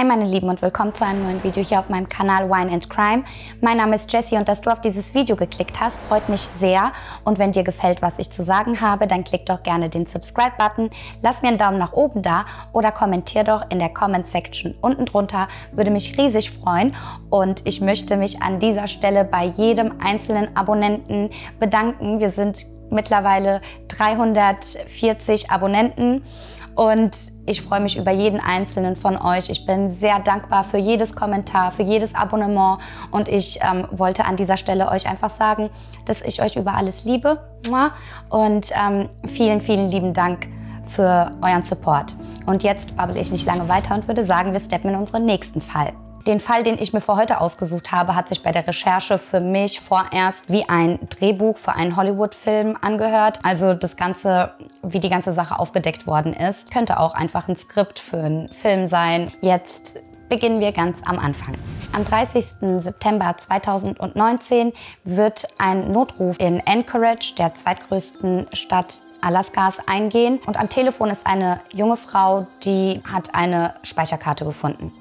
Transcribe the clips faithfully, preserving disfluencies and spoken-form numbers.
Hi meine Lieben und willkommen zu einem neuen Video hier auf meinem Kanal Wine and Crime. Mein Name ist Jessie und dass du auf dieses Video geklickt hast, freut mich sehr. Und wenn dir gefällt, was ich zu sagen habe, dann klick doch gerne den Subscribe-Button, lass mir einen Daumen nach oben da oder kommentier doch in der Comment-Section unten drunter, würde mich riesig freuen. Und ich möchte mich an dieser Stelle bei jedem einzelnen Abonnenten bedanken. Wir sind mittlerweile dreihundertvierzig Abonnenten. Und ich freue mich über jeden einzelnen von euch. Ich bin sehr dankbar für jedes Kommentar, für jedes Abonnement. Und ich ähm, wollte an dieser Stelle euch einfach sagen, dass ich euch über alles liebe. Und ähm, vielen, vielen lieben Dank für euren Support. Und jetzt babbel ich nicht lange weiter und würde sagen, wir steppen in unseren nächsten Fall. Den Fall, den ich mir für heute ausgesucht habe, hat sich bei der Recherche für mich vorerst wie ein Drehbuch für einen Hollywood-Film angehört. Also das Ganze, wie die ganze Sache aufgedeckt worden ist, könnte auch einfach ein Skript für einen Film sein. Jetzt beginnen wir ganz am Anfang. Am dreißigsten September zweitausendneunzehn wird ein Notruf in Anchorage, der zweitgrößten Stadt Alaskas, eingehen. Und am Telefon ist eine junge Frau, die hat eine Speicherkarte gefunden.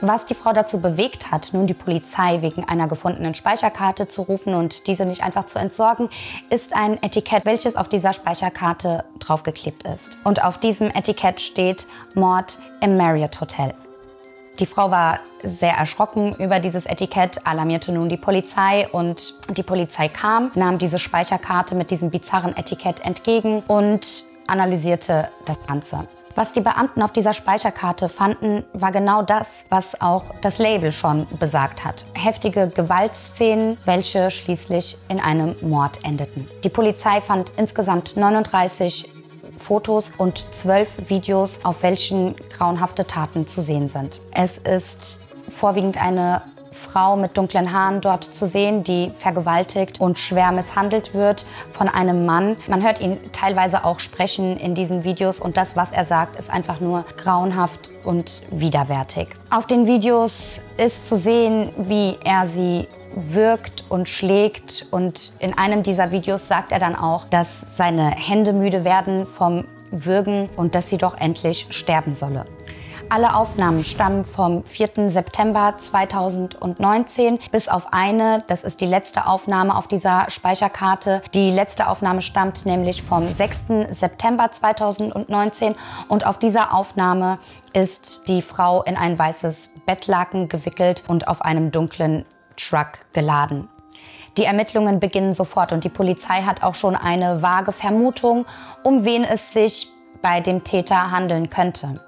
Was die Frau dazu bewegt hat, nun die Polizei wegen einer gefundenen Speicherkarte zu rufen und diese nicht einfach zu entsorgen, ist ein Etikett, welches auf dieser Speicherkarte draufgeklebt ist. Und auf diesem Etikett steht Mord im Mariott Hotel. Die Frau war sehr erschrocken über dieses Etikett, alarmierte nun die Polizei und die Polizei kam, nahm diese Speicherkarte mit diesem bizarren Etikett entgegen und analysierte das Ganze. Was die Beamten auf dieser Speicherkarte fanden, war genau das, was auch das Label schon besagt hat. Heftige Gewaltszenen, welche schließlich in einem Mord endeten. Die Polizei fand insgesamt neununddreißig Fotos und zwölf Videos, auf welchen grauenhafte Taten zu sehen sind. Es ist vorwiegend eine Frau mit dunklen Haaren dort zu sehen, die vergewaltigt und schwer misshandelt wird von einem Mann. Man hört ihn teilweise auch sprechen in diesen Videos und das, was er sagt, ist einfach nur grauenhaft und widerwärtig. Auf den Videos ist zu sehen, wie er sie wirkt und schlägt und in einem dieser Videos sagt er dann auch, dass seine Hände müde werden vom Würgen und dass sie doch endlich sterben solle. Alle Aufnahmen stammen vom vierten September zweitausendneunzehn bis auf eine. Das ist die letzte Aufnahme auf dieser Speicherkarte. Die letzte Aufnahme stammt nämlich vom sechsten September zweitausendneunzehn und auf dieser Aufnahme ist die Frau in ein weißes Bettlaken gewickelt und auf einem dunklen Truck geladen. Die Ermittlungen beginnen sofort und die Polizei hat auch schon eine vage Vermutung, um wen es sich bei dem Täter handeln könnte.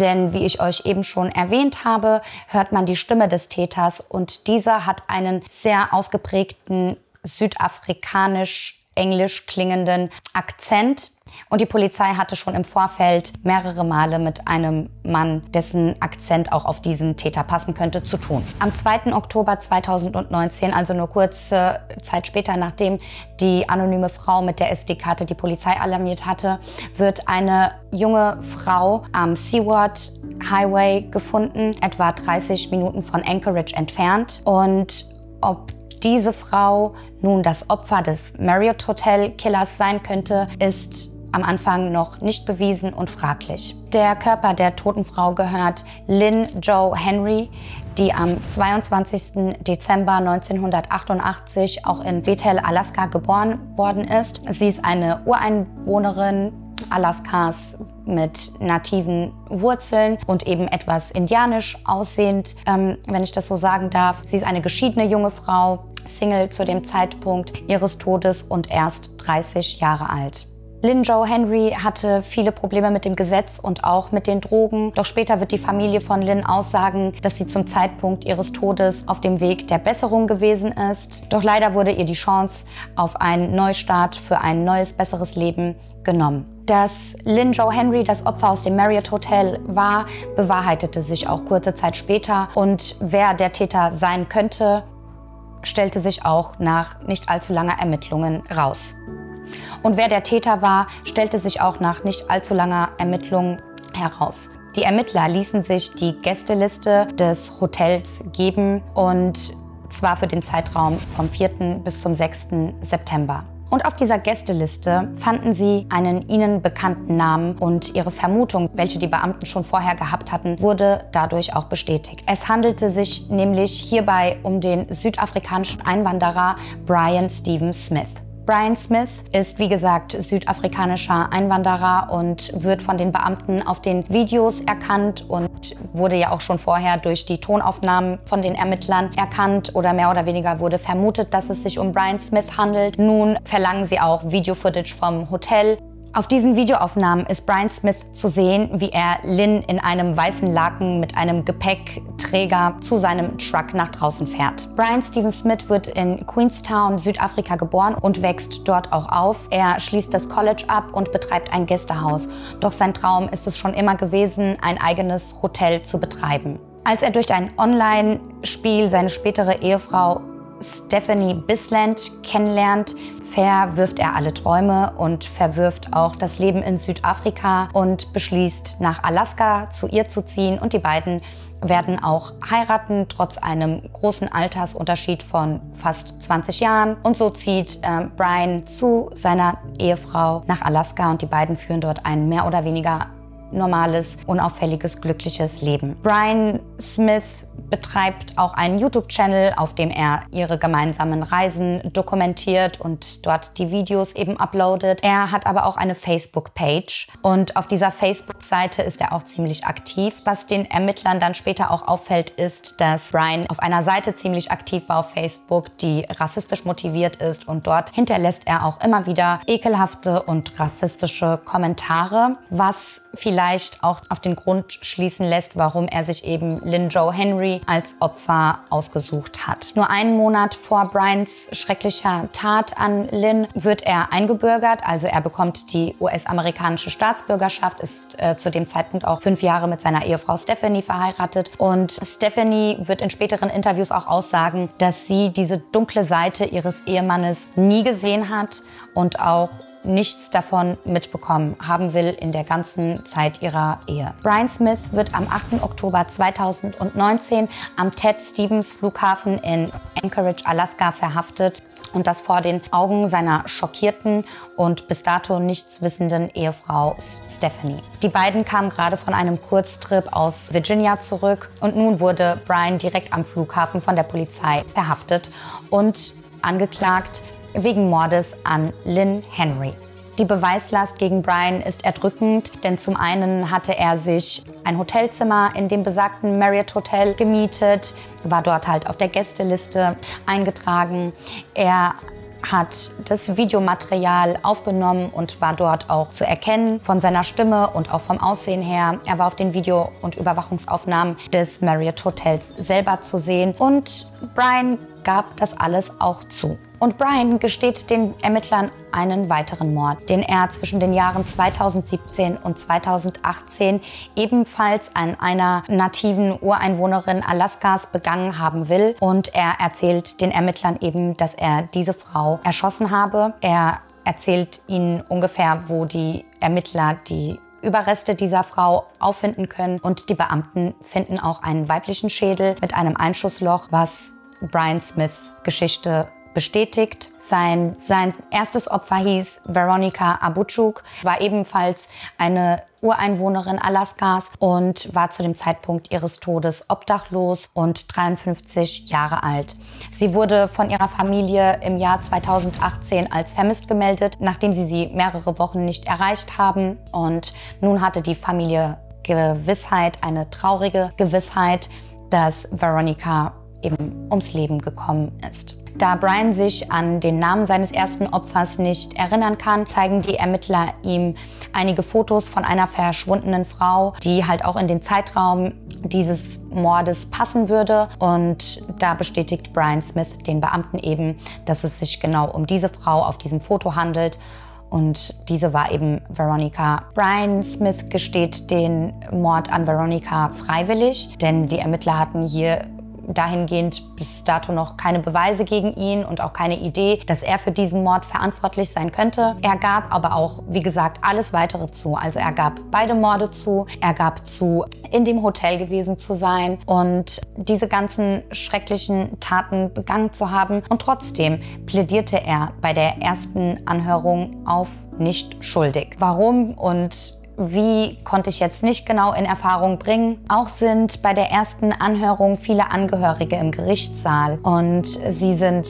Denn wie ich euch eben schon erwähnt habe, hört man die Stimme des Täters und dieser hat einen sehr ausgeprägten südafrikanisch-englisch klingenden Akzent. Und die Polizei hatte schon im Vorfeld mehrere Male mit einem Mann, dessen Akzent auch auf diesen Täter passen könnte, zu tun. Am zweiten Oktober zweitausendneunzehn, also nur kurze Zeit später, nachdem die anonyme Frau mit der S D-Karte die Polizei alarmiert hatte, wird eine junge Frau am Seward Highway gefunden, etwa dreißig Minuten von Anchorage entfernt. Und ob diese Frau nun das Opfer des Mariott Hotel Killers sein könnte, ist am Anfang noch nicht bewiesen und fraglich. Der Körper der toten Frau gehört Lynn Jo Henry, die am zweiundzwanzigsten Dezember neunzehnhundertachtundachtzig auch in Bethel, Alaska geboren worden ist. Sie ist eine Ureinwohnerin Alaskas mit nativen Wurzeln und eben etwas indianisch aussehend, ähm, wenn ich das so sagen darf. Sie ist eine geschiedene junge Frau, Single zu dem Zeitpunkt ihres Todes und erst dreißig Jahre alt. Lynn Jo Henry hatte viele Probleme mit dem Gesetz und auch mit den Drogen. Doch später wird die Familie von Lynn aussagen, dass sie zum Zeitpunkt ihres Todes auf dem Weg der Besserung gewesen ist. Doch leider wurde ihr die Chance auf einen Neustart für ein neues, besseres Leben genommen. Dass Lynn Jo Henry das Opfer aus dem Mariott Hotel war, bewahrheitete sich auch kurze Zeit später. Und wer der Täter sein könnte, stellte sich auch nach nicht allzu langer Ermittlungen raus. Und wer der Täter war, stellte sich auch nach nicht allzu langer Ermittlung heraus. Die Ermittler ließen sich die Gästeliste des Hotels geben und zwar für den Zeitraum vom vierten bis zum sechsten September. Und auf dieser Gästeliste fanden sie einen ihnen bekannten Namen und ihre Vermutung, welche die Beamten schon vorher gehabt hatten, wurde dadurch auch bestätigt. Es handelte sich nämlich hierbei um den südafrikanischen Einwanderer Brian Steven Smith. Brian Smith ist, wie gesagt, südafrikanischer Einwanderer und wird von den Beamten auf den Videos erkannt und wurde ja auch schon vorher durch die Tonaufnahmen von den Ermittlern erkannt oder mehr oder weniger wurde vermutet, dass es sich um Brian Smith handelt. Nun verlangen sie auch Video-Footage vom Hotel. Auf diesen Videoaufnahmen ist Brian Smith zu sehen, wie er Lynn in einem weißen Laken mit einem Gepäckträger zu seinem Truck nach draußen fährt. Brian Steven Smith wird in Queenstown, Südafrika geboren und wächst dort auch auf. Er schließt das College ab und betreibt ein Gästehaus. Doch sein Traum ist es schon immer gewesen, ein eigenes Hotel zu betreiben. Als er durch ein Online-Spiel seine spätere Ehefrau Stephanie Bisland kennenlernt, verwirft er alle Träume und verwirft auch das Leben in Südafrika und beschließt, nach Alaska zu ihr zu ziehen. Und die beiden werden auch heiraten, trotz einem großen Altersunterschied von fast zwanzig Jahren. Und so zieht äh, Brian zu seiner Ehefrau nach Alaska und die beiden führen dort einen mehr oder weniger normales, unauffälliges, glückliches Leben. Brian Smith betreibt auch einen YouTube-Channel, auf dem er ihre gemeinsamen Reisen dokumentiert und dort die Videos eben uploadet. Er hat aber auch eine Facebook-Page und auf dieser Facebook-Seite ist er auch ziemlich aktiv. Was den Ermittlern dann später auch auffällt, ist, dass Brian auf einer Seite ziemlich aktiv war auf Facebook, die rassistisch motiviert ist und dort hinterlässt er auch immer wieder ekelhafte und rassistische Kommentare, was vielleicht auch auf den Grund schließen lässt, warum er sich eben Lynn Jo Henry als Opfer ausgesucht hat. Nur einen Monat vor Brians schrecklicher Tat an Lynn wird er eingebürgert, also er bekommt die U S-amerikanische Staatsbürgerschaft, ist äh, zu dem Zeitpunkt auch fünf Jahre mit seiner Ehefrau Stephanie verheiratet und Stephanie wird in späteren Interviews auch aussagen, dass sie diese dunkle Seite ihres Ehemannes nie gesehen hat und auch nichts davon mitbekommen haben will in der ganzen Zeit ihrer Ehe. Brian Smith wird am achten Oktober zweitausendneunzehn am Ted Stevens Flughafen in Anchorage, Alaska verhaftet und das vor den Augen seiner schockierten und bis dato nichts wissenden Ehefrau Stephanie. Die beiden kamen gerade von einem Kurztrip aus Virginia zurück und nun wurde Brian direkt am Flughafen von der Polizei verhaftet und angeklagt wegen Mordes an Lynn Henry. Die Beweislast gegen Brian ist erdrückend, denn zum einen hatte er sich ein Hotelzimmer in dem besagten Mariott Hotel gemietet, war dort halt auf der Gästeliste eingetragen. Er hat das Videomaterial aufgenommen und war dort auch zu erkennen von seiner Stimme und auch vom Aussehen her. Er war auf den Video- und Überwachungsaufnahmen des Marriott Hotels selber zu sehen und Brian gab das alles auch zu. Und Brian gesteht den Ermittlern einen weiteren Mord, den er zwischen den Jahren zweitausendsiebzehn und zweitausendachtzehn ebenfalls an einer nativen Ureinwohnerin Alaskas begangen haben will. Und er erzählt den Ermittlern eben, dass er diese Frau erschossen habe. Er erzählt ihnen ungefähr, wo die Ermittler die Überreste dieser Frau auffinden können. Und die Beamten finden auch einen weiblichen Schädel mit einem Einschussloch, was Brian Smiths Geschichte bestätigt. Sein, sein erstes Opfer hieß Veronica Abouchuk, war ebenfalls eine Ureinwohnerin Alaskas und war zu dem Zeitpunkt ihres Todes obdachlos und dreiundfünfzig Jahre alt. Sie wurde von ihrer Familie im Jahr zweitausendachtzehn als vermisst gemeldet, nachdem sie sie mehrere Wochen nicht erreicht haben. Und nun hatte die Familie Gewissheit, eine traurige Gewissheit, dass Veronica eben ums Leben gekommen ist. Da Brian sich an den Namen seines ersten Opfers nicht erinnern kann, zeigen die Ermittler ihm einige Fotos von einer verschwundenen Frau, die halt auch in den Zeitraum dieses Mordes passen würde. Und da bestätigt Brian Smith den Beamten eben, dass es sich genau um diese Frau auf diesem Foto handelt. Und diese war eben Veronica. Brian Smith gesteht den Mord an Veronica freiwillig, denn die Ermittler hatten hier dahingehend bis dato noch keine Beweise gegen ihn und auch keine Idee, dass er für diesen Mord verantwortlich sein könnte. Er gab aber auch, wie gesagt, alles weitere zu. Also er gab beide Morde zu, er gab zu, in dem Hotel gewesen zu sein und diese ganzen schrecklichen Taten begangen zu haben. Und trotzdem plädierte er bei der ersten Anhörung auf nicht schuldig. Warum und wie konnte ich jetzt nicht genau in Erfahrung bringen. Auch sind bei der ersten Anhörung viele Angehörige im Gerichtssaal und sie sind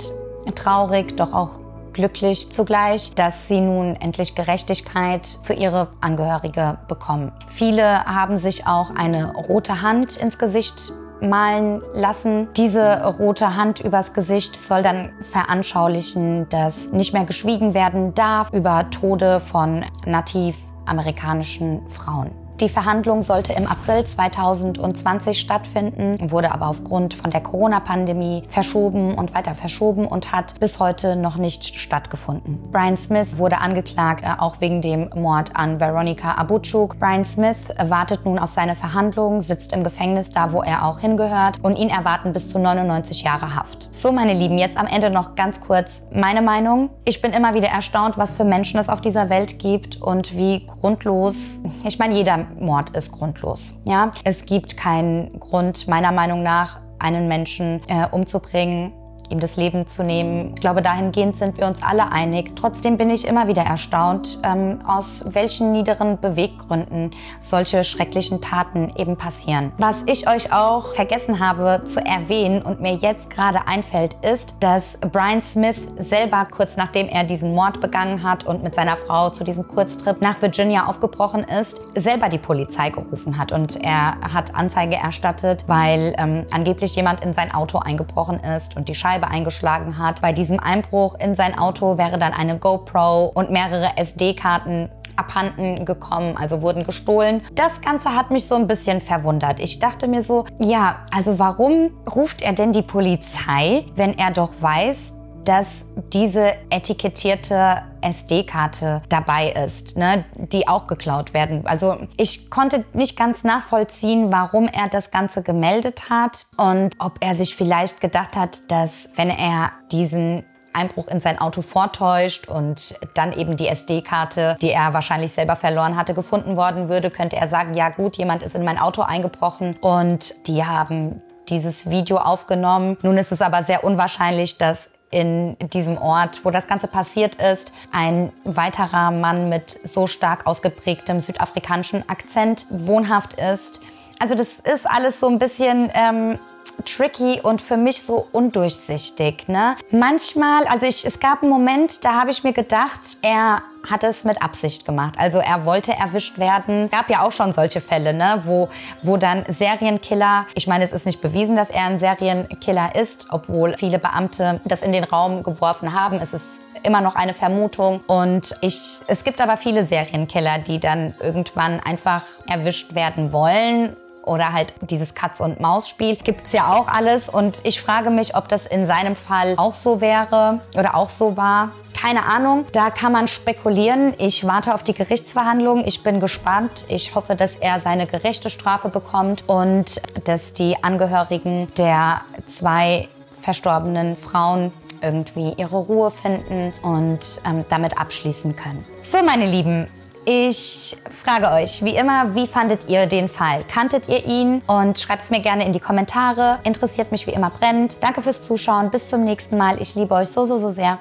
traurig, doch auch glücklich zugleich, dass sie nun endlich Gerechtigkeit für ihre Angehörige bekommen. Viele haben sich auch eine rote Hand ins Gesicht malen lassen. Diese rote Hand übers Gesicht soll dann veranschaulichen, dass nicht mehr geschwiegen werden darf über Tode von Nativ amerikanischen Frauen. Die Verhandlung sollte im April zweitausendzwanzig stattfinden, wurde aber aufgrund von der Corona-Pandemie verschoben und weiter verschoben und hat bis heute noch nicht stattgefunden. Brian Smith wurde angeklagt, auch wegen dem Mord an Veronica Abouchuk. Brian Smith wartet nun auf seine Verhandlung, sitzt im Gefängnis da, wo er auch hingehört und ihn erwarten bis zu neunundneunzig Jahre Haft. So, meine Lieben, jetzt am Ende noch ganz kurz meine Meinung. Ich bin immer wieder erstaunt, was für Menschen es auf dieser Welt gibt und wie grundlos, ich meine, jeder Mord ist grundlos. Ja? Es gibt keinen Grund, meiner Meinung nach, einen Menschen äh, umzubringen, ihm das Leben zu nehmen. Ich glaube, dahingehend sind wir uns alle einig. Trotzdem bin ich immer wieder erstaunt, ähm, aus welchen niederen Beweggründen solche schrecklichen Taten eben passieren. Was ich euch auch vergessen habe zu erwähnen und mir jetzt gerade einfällt, ist, dass Brian Smith selber kurz nachdem er diesen Mord begangen hat und mit seiner Frau zu diesem Kurztrip nach Virginia aufgebrochen ist, selber die Polizei gerufen hat. Und er hat Anzeige erstattet, weil ähm, angeblich jemand in sein Auto eingebrochen ist und die Scheibe eingeschlagen hat. Bei diesem Einbruch in sein Auto wäre dann eine GoPro und mehrere S D-Karten abhanden gekommen, also wurden gestohlen. Das Ganze hat mich so ein bisschen verwundert. Ich dachte mir so, ja, also warum ruft er denn die Polizei, wenn er doch weiß, dass diese etikettierte S D-Karte dabei ist, ne, die auch geklaut werden. Also ich konnte nicht ganz nachvollziehen, warum er das Ganze gemeldet hat und ob er sich vielleicht gedacht hat, dass wenn er diesen Einbruch in sein Auto vortäuscht und dann eben die S D-Karte, die er wahrscheinlich selber verloren hatte, gefunden worden würde, könnte er sagen, ja gut, jemand ist in mein Auto eingebrochen und die haben dieses Video aufgenommen. Nun ist es aber sehr unwahrscheinlich, dass in diesem Ort, wo das Ganze passiert ist, ein weiterer Mann mit so stark ausgeprägtem südafrikanischen Akzent wohnhaft ist. Also das ist alles so ein bisschen ähm, tricky und für mich so undurchsichtig, ne? Manchmal, also ich, es gab einen Moment, da habe ich mir gedacht, er hat es mit Absicht gemacht. Also er wollte erwischt werden. Gab ja auch schon solche Fälle, ne, wo, wo dann Serienkiller, ich meine, es ist nicht bewiesen, dass er ein Serienkiller ist, obwohl viele Beamte das in den Raum geworfen haben. Es ist immer noch eine Vermutung und ich, es gibt aber viele Serienkiller, die dann irgendwann einfach erwischt werden wollen. Oder halt dieses Katz-und-Maus-Spiel gibt es ja auch alles. Und ich frage mich, ob das in seinem Fall auch so wäre oder auch so war. Keine Ahnung, da kann man spekulieren. Ich warte auf die Gerichtsverhandlung. Ich bin gespannt. Ich hoffe, dass er seine gerechte Strafe bekommt und dass die Angehörigen der zwei verstorbenen Frauen irgendwie ihre Ruhe finden und ähm, damit abschließen können. So, meine Lieben. Ich frage euch, wie immer, wie fandet ihr den Fall? Kanntet ihr ihn? Und schreibt es mir gerne in die Kommentare. Interessiert mich wie immer brennend. Danke fürs Zuschauen. Bis zum nächsten Mal. Ich liebe euch so, so, so sehr.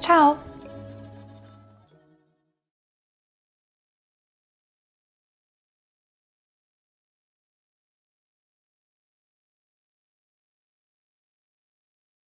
Ciao.